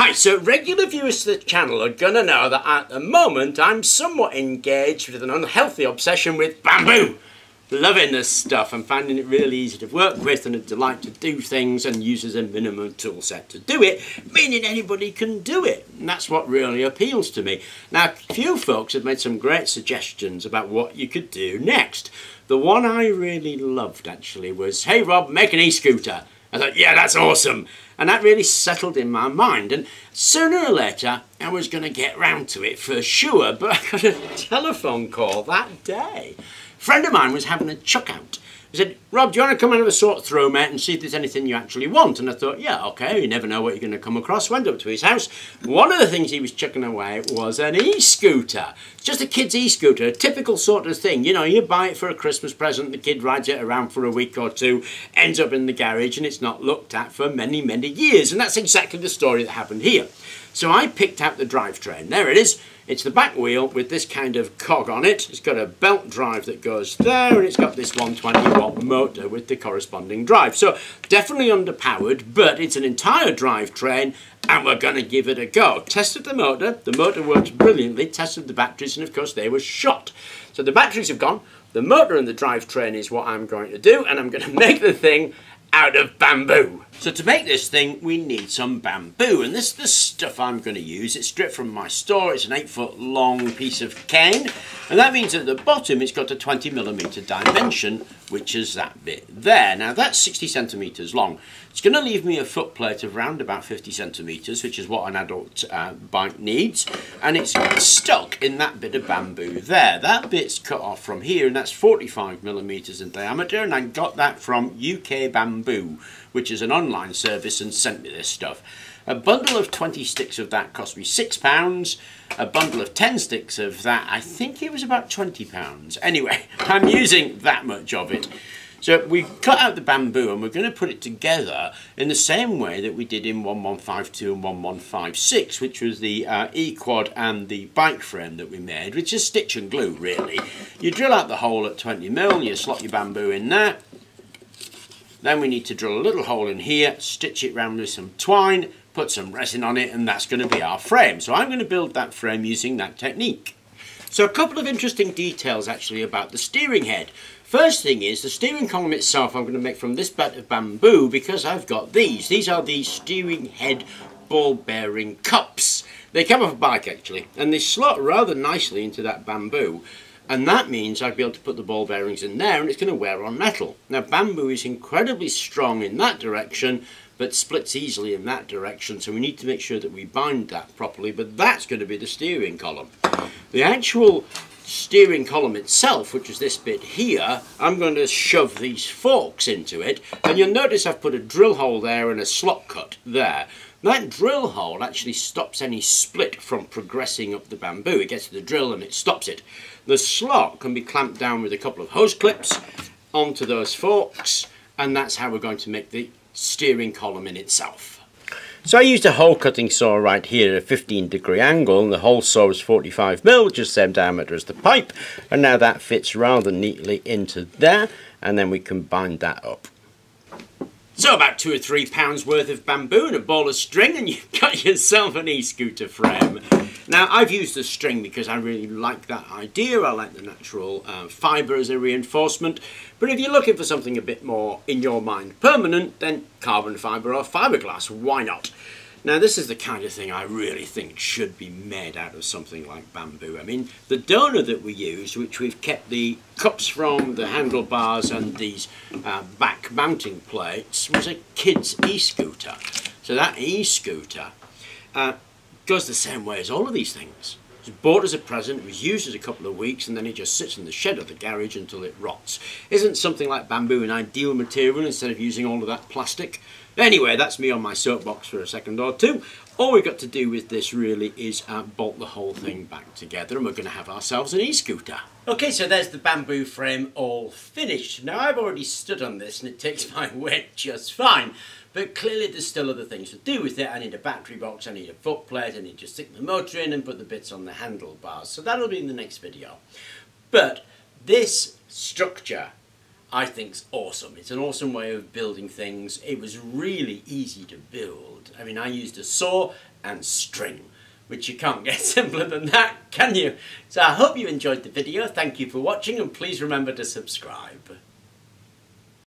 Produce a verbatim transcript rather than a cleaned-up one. Hi, so regular viewers to the channel are gonna know that at the moment I'm somewhat engaged with an unhealthy obsession with bamboo. Loving this stuff and finding it really easy to work with and a delight to do things and uses a minimum tool set to do it, meaning anybody can do it. And that's what really appeals to me. Now, a few folks have made some great suggestions about what you could do next. The one I really loved actually was, "Hey Rob, make an e-scooter." I thought, yeah, that's awesome. And that really settled in my mind. And sooner or later, I was going to get round to it for sure. But I got a telephone call that day. A friend of mine was having a chuck out. He said, "Rob, do you want to come and have a sort through, mate, and see if there's anything you actually want?" And I thought, yeah, okay, you never know what you're going to come across. Went up to his house. One of the things he was chucking away was an e-scooter. Just a kid's e-scooter, a typical sort of thing. You know, you buy it for a Christmas present, the kid rides it around for a week or two, ends up in the garage, and it's not looked at for many, many years. And that's exactly the story that happened here. So I picked out the drivetrain. There it is. It's the back wheel with this kind of cog on it. It's got a belt drive that goes there, and it's got this one hundred twenty watt motor with the corresponding drive. So definitely underpowered, but it's an entire drivetrain, and we're going to give it a go. Tested the motor. The motor works brilliantly. Tested the batteries, and of course they were shot. So the batteries have gone. The motor and the drivetrain is what I'm going to do, and I'm going to make the thing out of bamboo. So to make this thing, we need some bamboo, and this is the stuff I'm going to use. It's stripped from my store. It's an eight foot long piece of cane, and that means at the bottom it's got a twenty millimeter dimension, which is that bit there. Now that's sixty centimeters long. It's going to leave me a foot plate of round about fifty centimeters, which is what an adult uh, bike needs, and it's stuck in that bit of bamboo there. That bit's cut off from here, and that's forty-five millimeters in diameter, and I got that from U K Bamboo, which is an online service, and sent me this stuff. A bundle of twenty sticks of that cost me six pounds. A bundle of ten sticks of that, I think it was about twenty pounds. Anyway, I'm using that much of it. So we've cut out the bamboo, and we're going to put it together in the same way that we did in one one five two and one one five six, which was the uh, E-Quad and the bike frame that we made, which is stitch and glue, really. You drill out the hole at twenty mil, you slot your bamboo in there. Then we need to drill a little hole in here, stitch it round with some twine, put some resin on it, and that's going to be our frame. So I'm going to build that frame using that technique. So a couple of interesting details actually about the steering head. First thing is, the steering column itself I'm going to make from this bit of bamboo, because I've got these. These are the steering head ball bearing cups. They come off a bike actually, and they slot rather nicely into that bamboo. And that means I'd be able to put the ball bearings in there, and it's going to wear on metal. Now bamboo is incredibly strong in that direction, but splits easily in that direction, so we need to make sure that we bind that properly, but that's going to be the steering column. The actual steering column itself, which is this bit here, I'm going to shove these forks into it, and you'll notice I've put a drill hole there and a slot cut there. That drill hole actually stops any split from progressing up the bamboo. It gets to the drill and it stops it. The slot can be clamped down with a couple of hose clips onto those forks, and that's how we're going to make the steering column in itself. So I used a hole cutting saw right here at a fifteen degree angle, and the hole saw was forty-five mil, which is the same diameter as the pipe, and now that fits rather neatly into there, and then we can bind that up. So about two or three pounds worth of bamboo and a ball of string, and you've got yourself an e-scooter frame. Now I've used the string because I really like that idea. I like the natural uh, fibre as a reinforcement. But if you're looking for something a bit more in your mind permanent, then carbon fibre or fiberglass, why not? Now this is the kind of thing I really think should be made out of something like bamboo. I mean, the donor that we use, which we've kept the cups from, the handlebars and these uh, back mounting plates, was a kid's e-scooter. So that e-scooter uh, goes the same way as all of these things. It was bought as a present, it was used as a couple of weeks, and then it just sits in the shed or the garage until it rots. Isn't something like bamboo an ideal material instead of using all of that plastic? Anyway, that's me on my soapbox for a second or two. All we've got to do with this really is uh, bolt the whole thing back together, and we're going to have ourselves an e-scooter. Okay, so there's the bamboo frame all finished. Now I've already stood on this and it takes my weight just fine, but clearly there's still other things to do with it. I need a battery box, I need a foot plate, I need to stick the motor in and put the bits on the handlebars. So that'll be in the next video. But this structure I think is awesome. It's an awesome way of building things. It was really easy to build. I mean, I used a saw and string, which you can't get simpler than that, can you? So I hope you enjoyed the video. Thank you for watching, and please remember to subscribe.